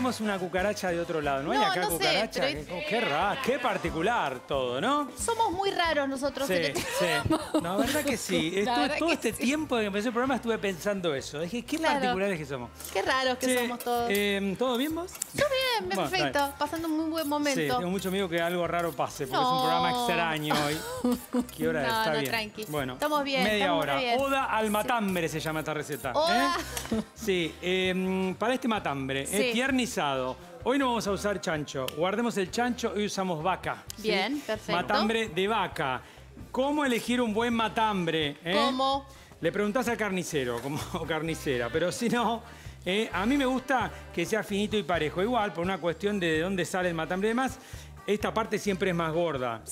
vemos una cucaracha de otro lado. No, hay acá no cucaracha. Sé, pero... Qué raro, qué particular todo, ¿no? Somos muy raros nosotros. Sí, sí. No, verdad que sí. Todo este tiempo que empezó el programa estuve pensando eso. Dije, qué particulares que somos. Qué raros que somos todos. ¿Todo bien vos? Yo bien, perfecto. Bueno, pasando un muy buen momento. Sí, tengo mucho miedo que algo raro pase, porque es un programa extraño hoy. ¿Qué hora es? Está bien. Tranqui. Bueno, estamos bien. Media hora. Oda al matambre se llama esta receta. Oda. ¿Eh? Sí, para este matambre, tiernizado. Hoy no vamos a usar chancho. Guardemos el chancho y usamos vaca. Bien, perfecto. Matambre de vaca. ¿Cómo elegir un buen matambre? ¿Cómo? Le preguntás al carnicero o carnicera, pero si no... a mí me gusta que sea finito y parejo. Igual, por una cuestión de dónde sale el matambre y demás, esta parte siempre es más gorda.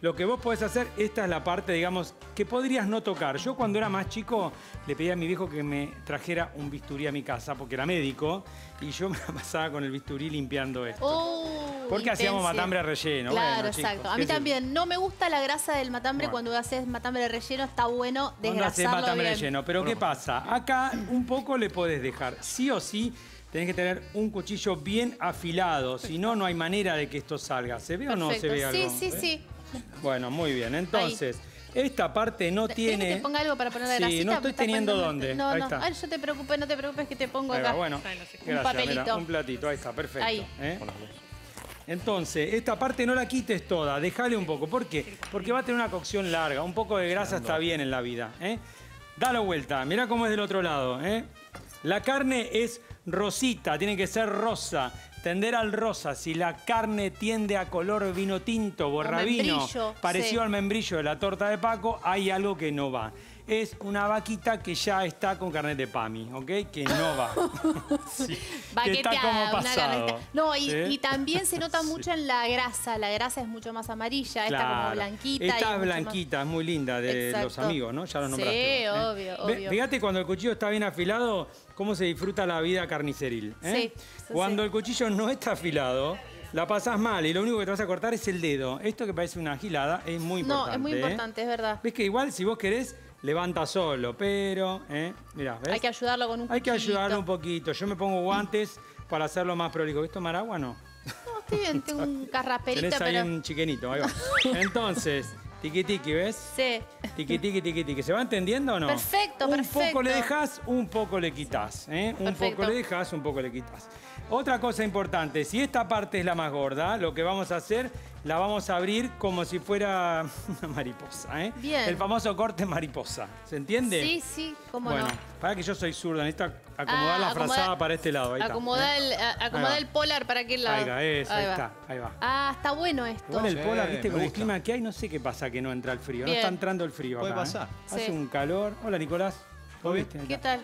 Lo que vos podés hacer, esta es la parte, digamos, que podrías no tocar. Yo cuando era más chico le pedí a mi viejo que me trajera un bisturí a mi casa, porque era médico, y yo me la pasaba con el bisturí limpiando esto. Porque hacíamos matambre relleno. Claro, bueno, exacto. Chicos, a mí también. No me gusta la grasa del matambre. Bueno. Cuando haces matambre relleno está bueno desgrasarlo bien. Pero ¿qué pasa? Acá un poco le podés dejar. Sí o sí tenés que tener un cuchillo bien afilado. Si no, no hay manera de que esto salga. ¿Se ve o no se ve algo? Sí, sí, sí. Bueno, muy bien. Entonces... Ahí. Esta parte no tiene... ¿Quieres que te ponga algo para poner la grasita? Sí, no estoy teniendo dónde. No, ahí está. Ay, yo te preocupes, no te preocupes que te pongo acá. Bueno, gracias, papelito. Mira, un platito, ahí está, perfecto. Ahí. Entonces, esta parte no la quites toda, déjale un poco. ¿Por qué? Porque va a tener una cocción larga, un poco de grasa está bien en la vida. Dale vuelta, mirá cómo es del otro lado. La carne es rosita, tiene que ser rosa. Tender al rosa, si la carne tiende a color vino tinto, borravino, parecido al membrillo de la torta de Paco, hay algo que no va. Es una vaquita que ya está con carnet de PAMI, ¿ok? Que no va. Vaqueteada, está como pasado. No, y también se nota mucho en la grasa. La grasa es mucho más amarilla, está como blanquita. Esta es blanquita, es muy linda de los amigos, ¿no? Ya lo nombraste. Sí, obvio. Fíjate cuando el cuchillo está bien afilado, cómo se disfruta la vida carniceril. Cuando el cuchillo no está afilado... La pasás mal y lo único que te vas a cortar es el dedo. Esto que parece una gilada es muy importante. No, es muy importante, es verdad. Ves que igual si vos querés, levanta solo, pero... Mirá, ¿ves? Hay que ayudarlo con un poquito. Hay que ayudarlo un poquito. Yo me pongo guantes para hacerlo más prolijo. ¿Viste tomar agua o no? No, estoy bien, tengo un carraperito, pero... Tenés ahí un chiquenito, ahí va. Entonces, tiqui-tiqui, ¿ves? Sí. Tiqui-tiqui. ¿Se va entendiendo o no? Perfecto, perfecto. Un poco le dejás, un poco le quitás. Un poco le dejás, un poco le quitás. Otra cosa importante, si esta parte es la más gorda, lo que vamos a hacer, la vamos a abrir como si fuera una mariposa, Bien. El famoso corte mariposa, ¿se entiende? Sí, sí, cómo no. Bueno, para que yo soy zurda, necesito acomodar la frazada para este lado, ahí acomodá el polar para aquel lado. Ahí va. Ah, está bueno esto. Igual el polar, viste, con el clima que hay, no sé qué pasa que no entra el frío, no está entrando el frío acá. Puede pasar. Hace un calor. Hola, Nicolás, ¿cómo viste? ¿Qué tal?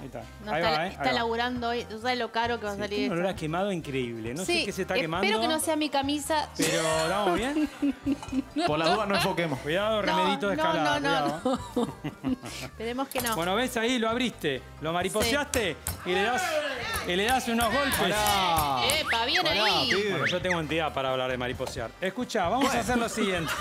Ahí está. No, está laburando hoy. Tú sabes lo caro que va a salir. Un olor a quemado increíble. No sé qué se está quemando. Espero que no sea mi camisa. Pero, ¿estamos bien? Por la duda no enfoquemos. Cuidado, remedito de escalada. No. Esperemos que no. Bueno, ¿ves ahí? Lo abriste. Lo mariposeaste y le das unos golpes. Pará. ¡Epa! ¡Bien ahí! Bueno, yo tengo entidad para hablar de mariposear. Escuchá, vamos a hacer lo siguiente.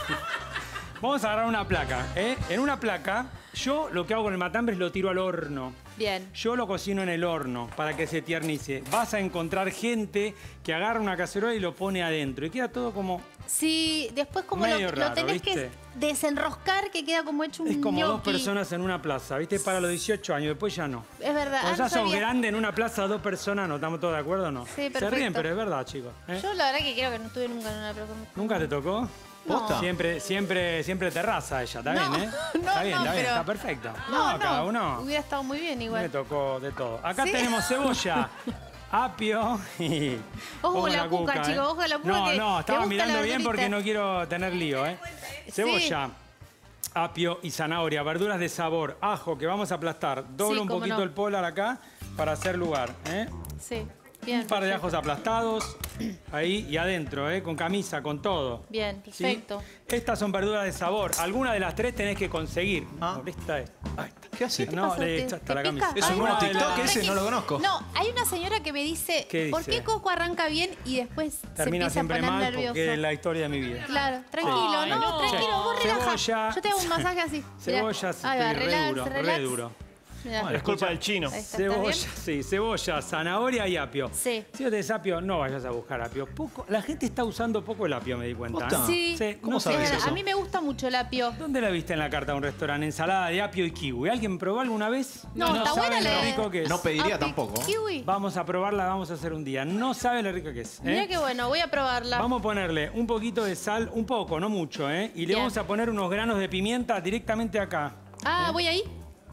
Vamos a agarrar una placa. En una placa, yo lo que hago con el matambre es lo tiro al horno. Bien. Yo lo cocino en el horno para que se tiernice. Vas a encontrar gente que agarra una cacerola y lo pone adentro. Y queda todo como... Sí, después como lo tenés que desenroscar, que queda como hecho un ñoqui. Es como dos personas en una plaza, ¿viste? Para los 18 años, después ya no. Es verdad. Cuando ya sos grande en una plaza, dos personas, ¿no? ¿Estamos todos de acuerdo o no? Sí, perfecto. Se ríen, pero es verdad, chicos. Yo la verdad que creo que no estuve nunca en una plaza. ¿Nunca te tocó? No. Siempre terraza ella, está bien, está bien, está perfecta. No, cada uno. Hubiera estado muy bien igual. Me tocó de todo. Acá tenemos cebolla, apio y... Ojo la cuca, chicos, ojo la cuca. No, estaba mirando bien porque no quiero tener lío, Cebolla, apio y zanahoria, verduras de sabor, ajo que vamos a aplastar. Doblo un poquito el polar acá para hacer lugar, Sí. Bien, un par de ajos aplastados, ahí y adentro, con camisa, con todo. Bien, perfecto. ¿Sí? Estas son verduras de sabor. Alguna de las tres tenés que conseguir. ¿Qué haces? No, le echaste la camisa. Es un nuevo TikTok, ese no lo conozco. No, hay una señora que me dice, ¿por qué Coco arranca bien y después termina se empieza a poner nervioso? Porque es la historia de mi vida. Claro, tranquilo, tranquilo, vos relajá. Yo te hago un masaje así. Cebolla, sí, re duro. Mirá, bueno, es culpa del chino. Cebolla, sí, cebolla, zanahoria y apio. Sí. Si no tenés apio, no vayas a buscar apio. Poco, la gente está usando poco el apio, me di cuenta. ¿Eh? Sí. Sí. ¿Cómo sabes eso? A mí me gusta mucho el apio. ¿Dónde la viste en la carta de un restaurante? Ensalada de apio y kiwi. ¿Alguien probó alguna vez? No, no está buena la rico que es. No pediría apio tampoco. Kiwi. Vamos a probarla, vamos a hacer un día. No sabe lo rica que es. Mira qué bueno, voy a probarla. Vamos a ponerle un poquito de sal, un poco, no mucho, ¿eh? Y le vamos a poner unos granos de pimienta directamente acá. Ah, ¿voy ahí?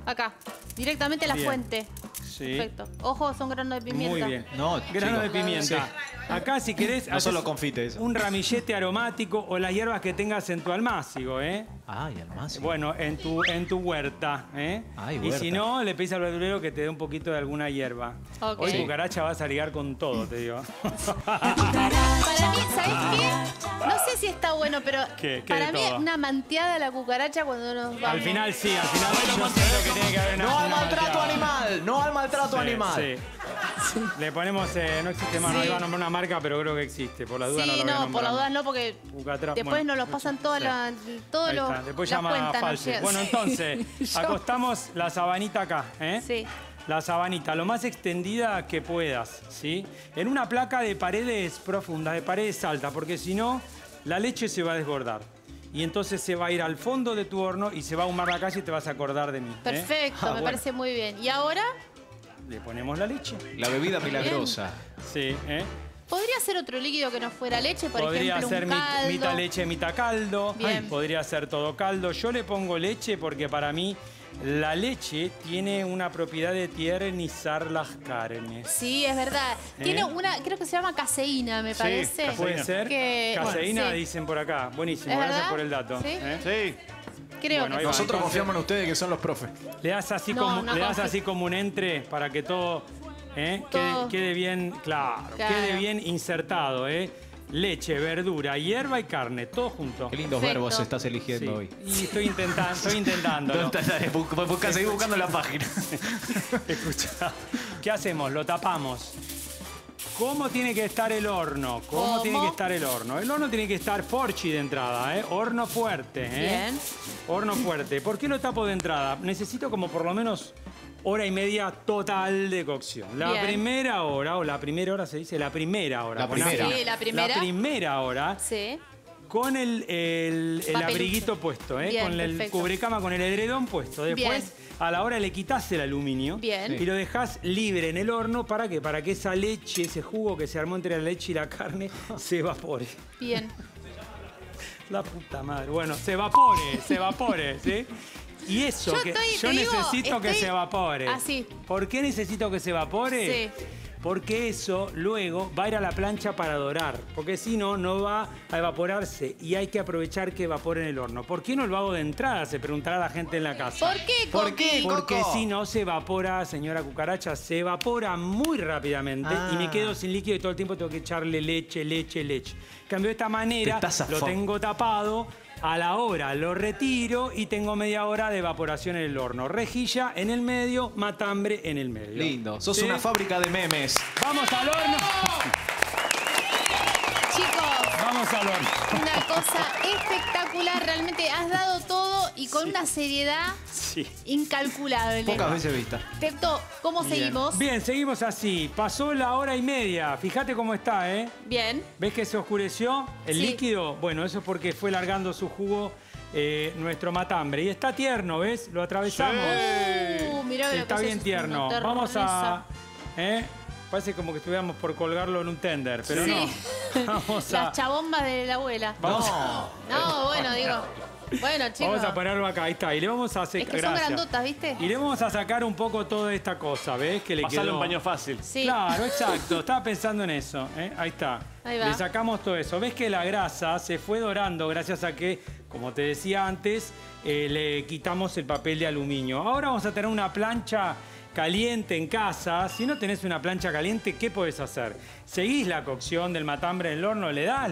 Acá, directamente a la fuente. Sí. Perfecto. Ojo, son granos de pimienta. Muy bien. No, granos de pimienta. Sí. Acá, si querés, no solo confite eso. Un ramillete aromático o las hierbas que tengas en tu almácigo, ¿eh? Ah, y almácigo. Bueno, en tu huerta, ¿eh? Ay, huerta. Y si no, le pedís al verdulero que te dé un poquito de alguna hierba. Okay. Hoy cucaracha vas a ligar con todo, te digo. Para mí, ¿sabés qué? No sé si está bueno, pero ¿Qué para mí todo? Una manteada la cucaracha cuando nos va. Al final sí, al final yo sé lo que tiene que haber. No al maltrato animal, no al maltrato animal. Sí. Sí. Le ponemos, no existe más, no iba a nombrar una marca, pero creo que existe. Por las dudas no lo voy a nombrar. Sí, no, por las dudas no, porque después nos los pasan todas las cuentas. Después llama falso. Bueno, entonces, acostamos la sabanita acá, ¿eh? Sí. La sabanita, lo más extendida que puedas, ¿sí? En una placa de paredes profundas, de paredes altas, porque si no, la leche se va a desbordar. Y entonces se va a ir al fondo de tu horno y se va a ahumar la calle y te vas a acordar de mí. Perfecto, me parece muy bien. ¿Y ahora? Le ponemos la leche. La bebida milagrosa. Sí, ¿eh? ¿Podría ser otro líquido que no fuera leche, por ejemplo, un caldo? Podría ser mitad leche, mitad caldo. Bien. Podría ser todo caldo. Yo le pongo leche porque para mí la leche tiene una propiedad de tiernizar las carnes. Sí, es verdad. Tiene una, creo que se llama caseína, me parece. Caseína. Puede ser. Que... Caseína, bueno, dicen por acá. Buenísimo, gracias por el dato. Sí. Sí. Creo que nosotros confiamos en ustedes que son los profes. Le das así, como un entre para que todo, quede bien, quede bien insertado, Leche, verdura, hierba y carne, todo junto. Qué lindos verbos estás eligiendo hoy. Y estoy intentando. Seguí buscando la página. Escucha, ¿qué hacemos? Lo tapamos. ¿Cómo tiene que estar el horno? ¿Cómo tiene que estar el horno? El horno tiene que estar forchi de entrada, ¿eh? Horno fuerte, ¿eh? Bien. Horno fuerte. ¿Por qué lo tapo de entrada? Necesito como por lo menos hora y media total de cocción. La primera hora, o la primera hora se dice, la primera hora. La primera. Sí, la primera. La primera hora. Sí. Con el abriguito puesto, ¿eh? Bien, con el cubrecama, con el edredón puesto. Después, a la hora le quitas el aluminio y lo dejas libre en el horno. ¿Para qué? Para que esa leche, ese jugo que se armó entre la leche y la carne, se evapore. Bien. La puta madre. Bueno, se evapore, ¿sí? Y eso, yo necesito que se evapore. Así. ¿Por qué necesito que se evapore? Sí. Porque eso luego va a ir a la plancha para dorar. Porque si no, no va a evaporarse. Y hay que aprovechar que evapore en el horno. ¿Por qué no lo hago de entrada? Se preguntará la gente en la casa. ¿Por qué, Coco? Porque si no, se evapora, señora cucaracha, se evapora muy rápidamente. Y me quedo sin líquido y todo el tiempo tengo que echarle leche. En cambio, de esta manera lo tengo tapado. A la hora lo retiro y tengo media hora de evaporación en el horno. Rejilla en el medio, matambre en el medio. Lindo. Sos una fábrica de memes. ¡Vamos al horno! Chicos. Vamos al horno. Una cosa espectacular. Realmente has dado todo y con una seriedad incalculable. Pocas veces vista. Tepto, ¿cómo seguimos? Bien, seguimos así. Pasó la hora y media. Fíjate cómo está, ¿eh? Bien. ¿Ves que se oscureció el líquido? Bueno, eso es porque fue largando su jugo nuestro matambre. Y está tierno, ¿ves? Lo atravesamos. Mirá, está bien tierno. Vamos a... Parece como que estuviéramos por colgarlo en un tender, pero no. Vamos a... Las chabombas de la abuela. No, bueno, digo... Bueno, chicos. Vamos a pararlo acá, ahí está. Y le vamos a secar. Es que son grandotas, ¿viste? Y le vamos a sacar un poco toda esta cosa, ¿ves? Que le pasarle un paño fácil. Sí. Claro, exacto. Estaba pensando en eso. Ahí está. Ahí va. Le sacamos todo eso. ¿Ves que la grasa se fue dorando gracias a que, como te decía antes, le quitamos el papel de aluminio? Ahora vamos a tener una plancha caliente en casa. Si no tenés una plancha caliente, ¿qué podés hacer? Seguís la cocción del matambre en el horno, le das,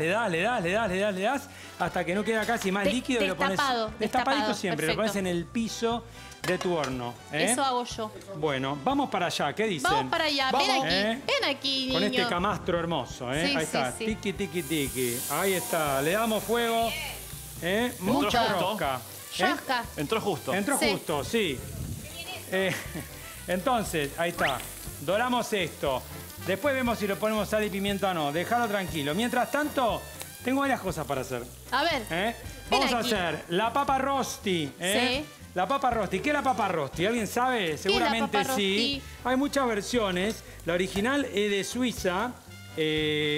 hasta que no queda casi más líquido y lo pones destapadito siempre, lo pones en el piso de tu horno. Eso hago yo. Bueno, vamos para allá, ¿qué dicen? Vamos para allá, ven aquí, niño. Con este camastro hermoso, ahí está, tiki, tiki, tiki. Ahí está, le damos fuego, mucha rosca. Entró justo. Entró justo, sí. Entonces, ahí está. Doramos esto. Después vemos si lo ponemos sal y pimienta o no. Dejalo tranquilo. Mientras tanto, tengo varias cosas para hacer. A ver. Vamos a hacer la papa rosti. Sí. La papa rosti. ¿Qué es la papa rosti? ¿Alguien sabe? Seguramente sí. Hay muchas versiones. La original es de Suiza.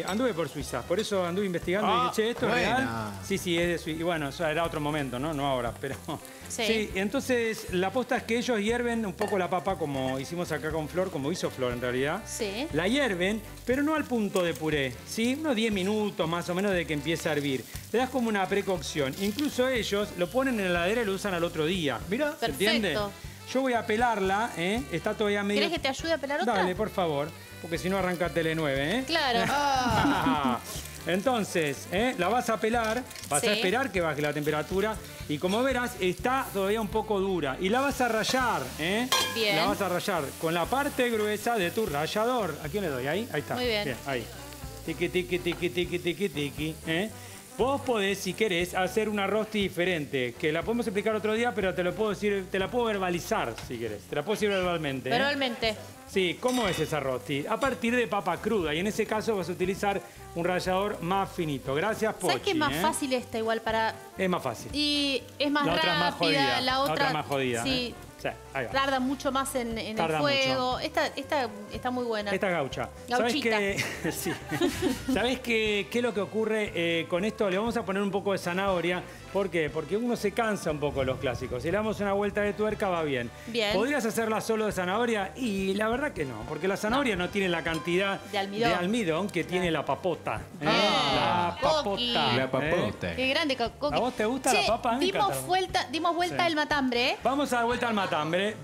Anduve por Suiza, por eso anduve investigando y dije, che, ¿esto buena. Es real? Sí, sí, es de Suiza. Y bueno, eso era otro momento, ¿no? No ahora, pero... Sí. Sí, entonces la posta es que ellos hierven un poco la papa como hicimos acá con Flor, como hizo Flor en realidad. Sí. La hierven, pero no al punto de puré, ¿sí? Unos 10 minutos más o menos de que empiece a hervir. Le das como una precocción. Incluso ellos lo ponen en la heladera y lo usan al otro día. Mirá, ¿se entiende? Yo voy a pelarla, ¿eh? Está todavía medio... ¿Querés que te ayude a pelar otra? Dale, por favor. Porque si no arranca Tele9, ¿eh? Claro. Entonces, la vas a pelar, vas a esperar que baje la temperatura y como verás, está todavía un poco dura. Y la vas a rallar, Bien. La vas a rallar con la parte gruesa de tu rallador. ¿A quién le doy? Ahí, ahí está. Muy bien. Ahí. Tiqui, tiqui, tiqui, tiqui, tiqui, tiqui, Vos podés, si querés, hacer una rosti diferente, que la podemos explicar otro día, pero te lo puedo decir, te la puedo verbalizar, si querés. Te la puedo decir verbalmente. Verbalmente. Sí, ¿cómo es esa rosti? A partir de papa cruda, y en ese caso vas a utilizar un rallador más finito. Gracias, Pochi. ¿Sabes que es más fácil esta igual para...? Es más fácil. Y es más rápida. La otra es más jodida. Sí. Sí, ahí va. Tarda mucho más en el fuego. Esta está muy buena. Esta gaucha. Gauchita. ¿Sabés qué es lo que ocurre con esto? Le vamos a poner un poco de zanahoria. ¿Por qué? Porque uno se cansa un poco de los clásicos. Si le damos una vuelta de tuerca va bien. Bien. ¿Podrías hacerla solo de zanahoria? Y la verdad que no. Porque la zanahoria no tiene la cantidad de almidón que tiene la papota. La papota. La papota. Qué grande, Coqui. ¿A vos te gusta la papa? Dimos vuelta al matambre. Vamos a dar vuelta al matambre.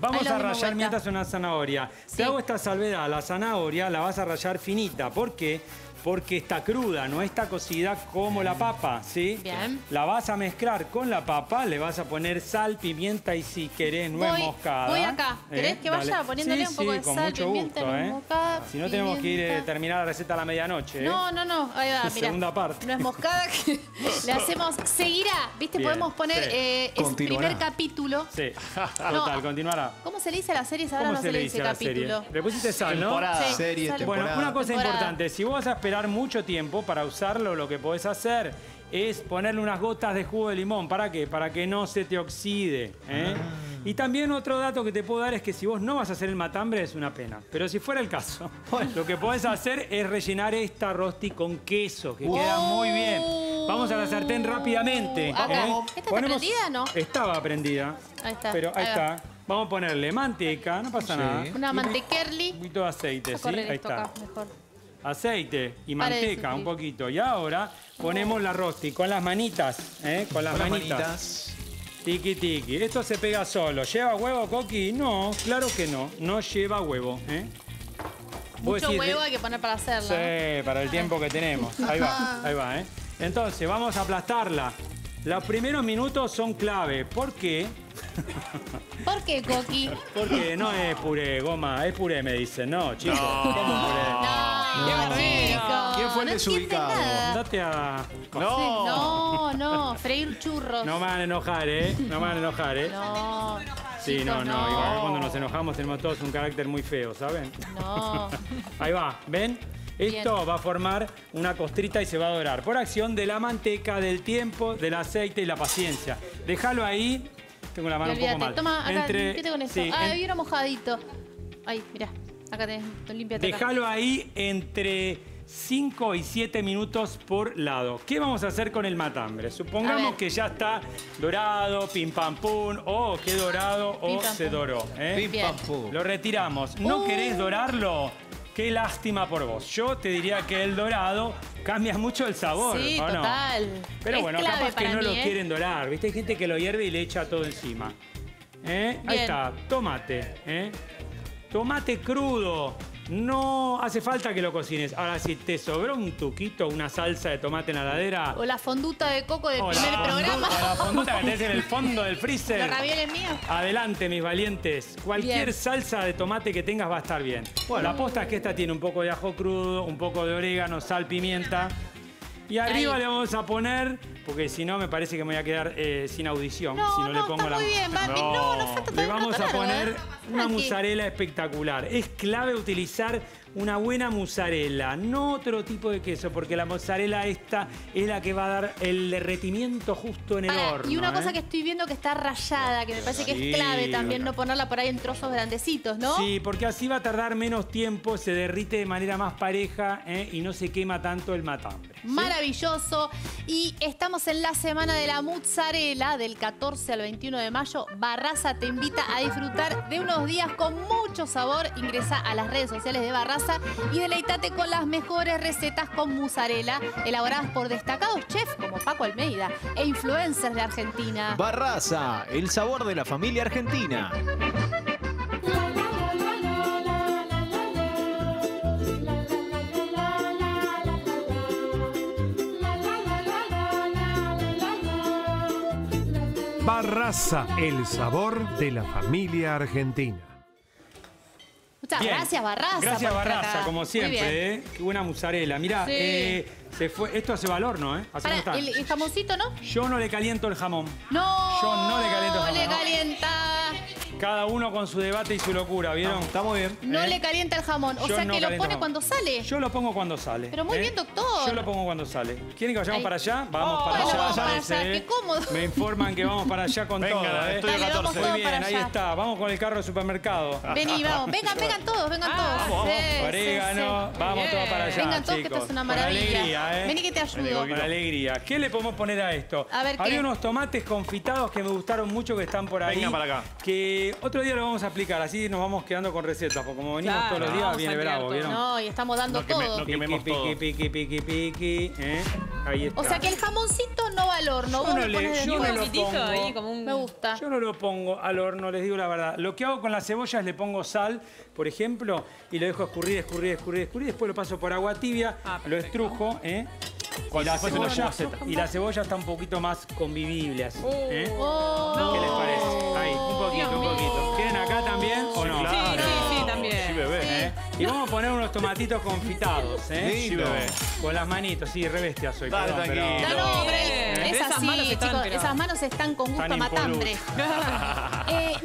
Vamos a rallar mientras una zanahoria. Te hago esta salvedad, la zanahoria la vas a rallar finita. ¿Por qué? Porque está cruda, no está cocida como la papa, ¿sí? Bien. La vas a mezclar con la papa, le vas a poner sal, pimienta y si querés nuez moscada. Voy acá. ¿Querés que vaya poniéndole un poco de sal, pimienta, nuez moscada? Si no tenemos que ir terminar la receta a la medianoche. No, no, no. Ahí va, mirá. Segunda parte. Nuez moscada que le hacemos... Seguirá, ¿viste? Bien, podemos poner el primer capítulo. Sí. Total, continuará. ¿Cómo se le dice a la serie? Ahora no se le dice capítulo. Le pusiste sal, ¿no? Serie, temporada. Bueno, una cosa importante. Si vos vas a esperar mucho tiempo para usarlo, lo que podés hacer es ponerle unas gotas de jugo de limón. ¿Para qué? Para que no se te oxide. Y también otro dato que te puedo dar es que si vos no vas a hacer el matambre es una pena. Pero si fuera el caso, lo que podés hacer es rellenar esta rosti con queso, que queda muy bien. Vamos a la sartén rápidamente. ¿Esta está prendida o no? Estaba prendida. Ahí está. Pero ahí está. Vamos a ponerle manteca, no pasa nada. Una mantequerli. Un poquito de aceite, ¿sí? Ahí está. Aceite y manteca un poquito. Y ahora ponemos la rosti con las manitas. Con las manitas. Tiki, tiki. Esto se pega solo. ¿Lleva huevo, Coqui? No, claro que no. No lleva huevo. Mucho huevo hay que poner para hacerla. Sí, para el tiempo que tenemos. Ahí va, ahí va. Entonces, vamos a aplastarla. Los primeros minutos son clave. ¿Por qué? ¿Por qué, Coqui? Porque no es puré, goma. Es puré, me dicen. No, chicos. ¿Cómo puré? ¿Quién fue el desubicado? Andate a... No, no, freír churros. No me van a enojar, No me van a enojar, No. Sí, no, no. Igual cuando nos enojamos tenemos todos un carácter muy feo, ¿saben? No. Ahí va, ¿ven? Esto va a formar una costrita y se va a dorar. Por acción de la manteca, del tiempo, del aceite y la paciencia. Déjalo ahí. Tengo la mano un poco mal. Toma, acá, limpiate con eso. Ah, ahí era mojadito. Ahí, mirá. Acá tenés, límpiate. Déjalo ahí entre 5 y 7 minutos por lado. ¿Qué vamos a hacer con el matambre? Supongamos que ya está dorado, pim pam pum, o qué dorado, o se doró. Pim pam pum. Lo retiramos. ¿No querés dorarlo? Qué lástima por vos. Yo te diría que el dorado cambia mucho el sabor, sí, ¿o total. No? Pero es bueno, capaz que no lo quieren dorar. ¿Viste? Hay gente que lo hierve y le echa todo encima. Ahí está, tomate. Tomate crudo. No hace falta que lo cocines. Ahora, si te sobró un tuquito, una salsa de tomate en la heladera... O la fonduta de coco del primer programa. O la fonduta que tenés en el fondo del freezer. Los ravioles míos. Adelante, mis valientes. Cualquier salsa de tomate que tengas va a estar bien. Bueno, la posta es que esta tiene un poco de ajo crudo, un poco de orégano, sal, pimienta. Y arriba le vamos a poner... Porque si no, me parece que me voy a quedar sin audición. No, si no, no le pongo está muy bien. No, no falta tanto. Le vamos a poner... una mozzarella espectacular. Es clave utilizar una buena mozzarella, no otro tipo de queso, porque la mozzarella esta es la que va a dar el derretimiento justo en el horno. Y una cosa que estoy viendo que está rallada, que me parece que es clave también no ponerla por ahí en trozos grandecitos, ¿no? Sí, porque así va a tardar menos tiempo, se derrite de manera más pareja y no se quema tanto el matambre. ¿Sí? Maravilloso. Y estamos en la semana de la mozzarella, del 14 al 21 de mayo. Barraza te invita a disfrutar de unos días con mucho sabor. Ingresa a las redes sociales de Barraza y deleítate con las mejores recetas con mozzarella, elaboradas por destacados chefs como Paco Almeida e influencers de Argentina. Barraza, el sabor de la familia argentina. Barraza, el sabor de la familia argentina. Muchas gracias, Barraza. Gracias, Barraza, como siempre. Qué buena mozzarella. Mirá, esto hace valor, ¿no? ¿El jamoncito, no? Yo no le caliento el jamón. No. Yo no le caliento el jamón. No le calienta. Cada uno con su debate y su locura, ¿vieron? Está muy bien. No le calienta el jamón. O sea que lo pone cuando sale. Yo lo pongo cuando sale. Pero muy bien, doctor. Yo lo pongo cuando sale. ¿Quieren que vayamos para allá? Vamos para allá. Qué cómodo. Me informan que vamos para allá con todo. Venga, muy bien, ahí está. Vamos con el carro del supermercado. Vení, vamos. Vengan todos. Vamos, orégano. Vamos todos para allá. Vengan todos, que esto es una maravilla. Vení que te ayudo. Con alegría. ¿Qué le podemos poner a esto? A ver, había unos tomates confitados que me gustaron mucho que están por ahí. Venga para acá. Otro día lo vamos a explicar, así nos vamos quedando con recetas, porque como venimos todos los días viene bravo, ¿vieron? No, y estamos dando todo. No quememos todo. Piqui, ahí está. O sea que el jamoncito no va al horno. Me gusta. Yo no lo pongo al horno, les digo la verdad. Lo que hago con las cebollas, le pongo sal, por ejemplo, y lo dejo escurrir. Después lo paso por agua tibia, lo estrujo, y la cebolla está un poquito más convivible así. ¿Qué les parece? Ahí, un poquito. ¿Quieren acá también o no? Sí, claro. sí, también. Sí, bebé. Y vamos a poner unos tomatitos confitados, sí, bebé. Con las manitos, sí, re bestia soy. Dale, tranquilo. Esas manos están con gusto a matambre.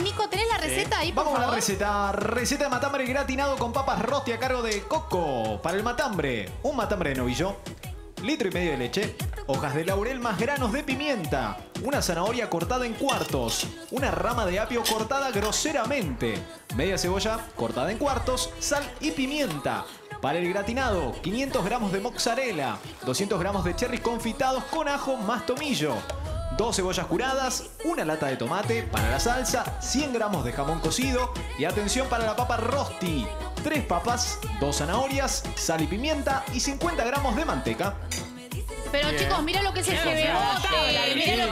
Nico, ¿tenés la receta ahí, por favor? Vamos a la receta. Receta de matambre gratinado con papas rosti a cargo de Coco. Para el matambre, un matambre de novillo, 1,5 litros de leche, hojas de laurel más granos de pimienta, una zanahoria cortada en cuartos, una rama de apio cortada groseramente, media cebolla cortada en cuartos, sal y pimienta. Para el gratinado, 500 gramos de mozzarella, 200 gramos de cherries confitados con ajo más tomillo, 2 cebollas curadas, una lata de tomate. Para la salsa, 100 gramos de jamón cocido y atención para la papa rosti, 3 papas, 2 zanahorias, sal y pimienta y 50 gramos de manteca. Pero chicos, mirá lo que es el cebote, mirá lo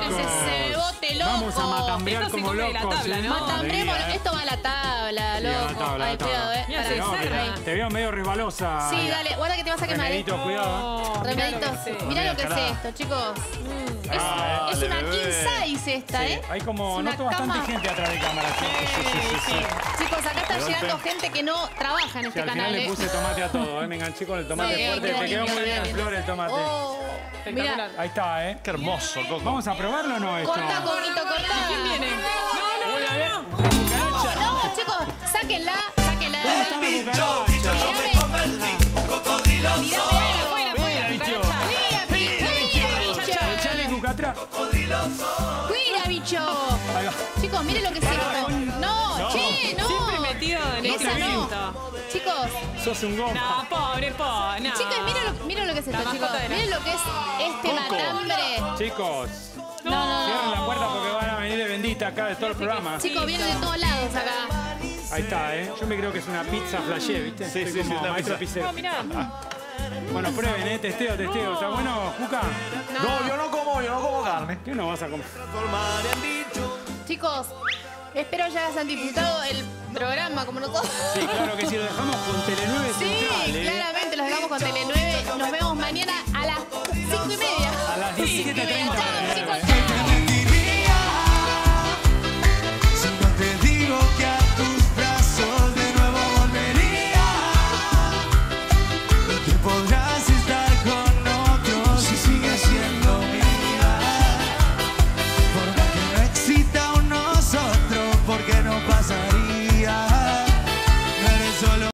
que es el cebote, loco. Vamos a matambrear como locos. Matambremos, esto va a la tabla, loco. Ay, cuidado, te veo medio resbalosa. Sí, dale, guarda que te vas a quemar. Remeditos, cuidado. Remeditos, mirá lo que es esto, chicos. Es una king size esta, Hay como, noto bastante gente atrás de cámara. Sí. Chicos, acá está llegando gente que no trabaja en este canal. Al final le puse tomate a todo, me enganché con el tomate fuerte. Te quedó muy bien en flor el tomate. Mirá. Ahí está, Qué hermoso, Coco. ¿Vamos a probarlo o no esto? Corta, Coquito, corta. ¿Quién viene? No, chicos, sáquenla. ¿Cómo están los cucarachas? Bicho, yo me convertí un cocodrilo. Mirá, fuera, bicho. Echale cuca atrás. Mira, bicho. Chicos, miren lo que se cortó. No, che, no. Siempre metido en este evento. Chicos, sos un goma. No, pobre. No. Chicos, miren lo que es esto, chicos. Miren lo que es este matambre. Chicos, no. Cierren la puerta porque van a venir de bendita acá de todo el programa. Chicos, vienen de todos lados acá. Ahí está, Yo me creo que es una pizza flashé, ¿viste? Sí, como maestro pizzero. No, mirá. Bueno, prueben, testeo. ¿Está bueno, Juca? No, yo no como carne. ¿Qué no vas a comer? Chicos, espero ya hayan disfrutado el programa, como nosotros. Sí, claro que sí, lo dejamos con Tele9 Central. Sí, claramente, lo dejamos con Tele9. Nos vemos mañana a las 5:30. A las 17:30.